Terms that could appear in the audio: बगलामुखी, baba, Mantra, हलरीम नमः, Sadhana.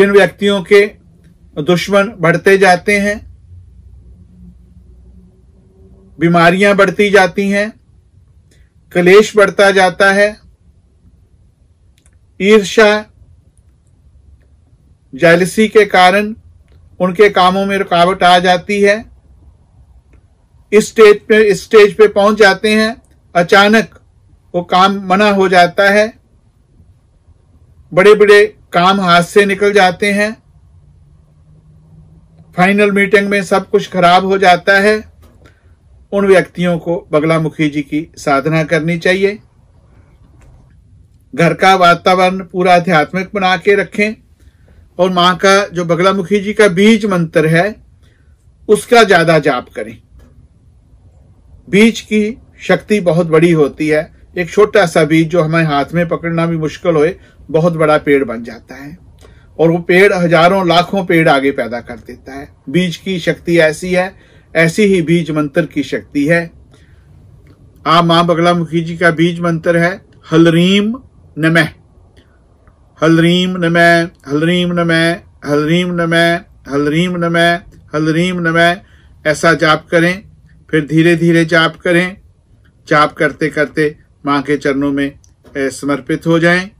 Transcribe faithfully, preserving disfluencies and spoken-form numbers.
जिन व्यक्तियों के दुश्मन बढ़ते जाते हैं, बीमारियां बढ़ती जाती हैं, क्लेश बढ़ता जाता है, ईर्ष्या जालसी के कारण उनके कामों में रुकावट आ जाती है, इस स्टेज पे इस स्टेज पे पहुंच जाते हैं, अचानक वो काम मना हो जाता है, बड़े बड़े काम हाथ से निकल जाते हैं, फाइनल मीटिंग में सब कुछ खराब हो जाता है। उन व्यक्तियों को बगलामुखी जी की साधना करनी चाहिए। घर का वातावरण पूरा आध्यात्मिक बना के रखें और माँ का जो बगलामुखी जी का बीज मंत्र है उसका ज्यादा जाप करें। बीज की शक्ति बहुत बड़ी होती है। एक छोटा सा बीज जो हमें हाथ में पकड़ना भी मुश्किल होए, बहुत बड़ा पेड़ बन जाता है और वो पेड़ हजारों लाखों पेड़ आगे पैदा कर देता है। बीज की शक्ति ऐसी है, ऐसी ही बीज मंत्र की शक्ति है। आ मां बगलामुखी जी का बीज मंत्र है हलरीम नमः, हलरीम नमः, हलरीम नमः, हलरीम नमः, हलरीम नमः, हलरीम नमः। ऐसा जाप करें, फिर धीरे धीरे जाप करें। जाप करते करते मां के चरणों में समर्पित हो जाएं।